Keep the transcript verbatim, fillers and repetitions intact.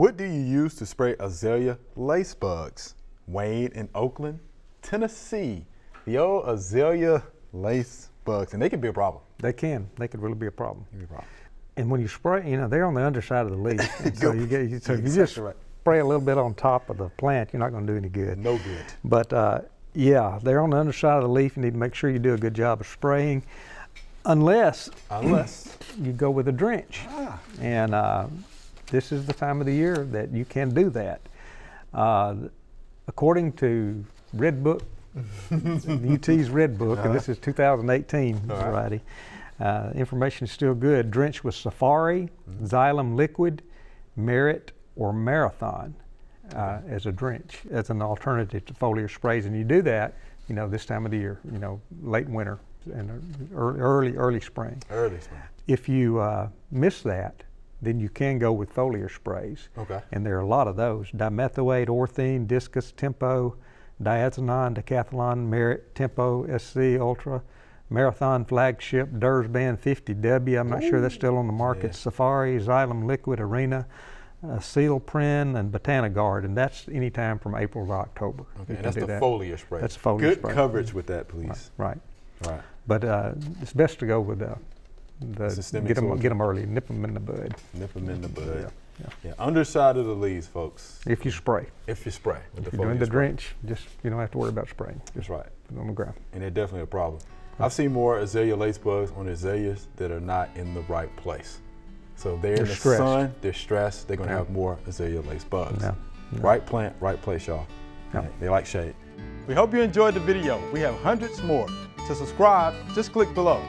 What do you use to spray azalea lace bugs? Wayne in Oakland, Tennessee. The old azalea lace bugs, and they can be a problem. They can. They could really be a problem. Be a problem. And when you spray, you know, they're on the underside of the leaf. So you get, you, so you exactly just right. spray a little bit on top of the plant, you're not going to do any good. No good. But uh, yeah, they're on the underside of the leaf. You need to make sure you do a good job of spraying, unless unless you go with a drench. Ah. And uh, this is the time of the year that you can do that. Uh, according to Red Book, U T's Red Book, uh-huh. and this is two thousand eighteen all variety. Right. Uh, information is still good. Drench with Safari, mm-hmm. Xylem liquid, Merit, or Marathon uh, as a drench, as an alternative to foliar sprays. And you do that, you know, this time of the year, you know, late winter and early, early spring. Early spring. If you uh, miss that, then you can go with foliar sprays. Okay. And there are a lot of those. Dimethoate, Orthene, Discus, Tempo, Diazinon, Decathlon, Merit, Tempo, S C, Ultra, Marathon, Flagship, Dursband, fifty W, I'm not Ooh. sure that's still on the market, yeah. Safari, Xylem Liquid, Arena, uh, Sealprin, and Botanoguard, and that's anytime from April to October. Okay, and that's the that. foliar spray. That's foliar Good spray. Good coverage with that, please. Right, right. right. But uh, it's best to go with uh, the, Systemic get them, get them early, nip them in the bud. Nip them in the bud. Yeah. Yeah. yeah, underside of the leaves, folks. If you spray. If you spray. With if the you're doing the spray. drench, just you don't have to worry about spraying. Just That's right. Put it on the ground. And they're definitely a problem. Right. I've seen more azalea lace bugs on azaleas that are not in the right place. So they're, they're in the stressed. sun, they're stressed, they're gonna yeah. have more azalea lace bugs. Yeah. Yeah. Right plant, right place, y'all. Yeah. They like shade. We hope you enjoyed the video. We have hundreds more. To subscribe, just click below.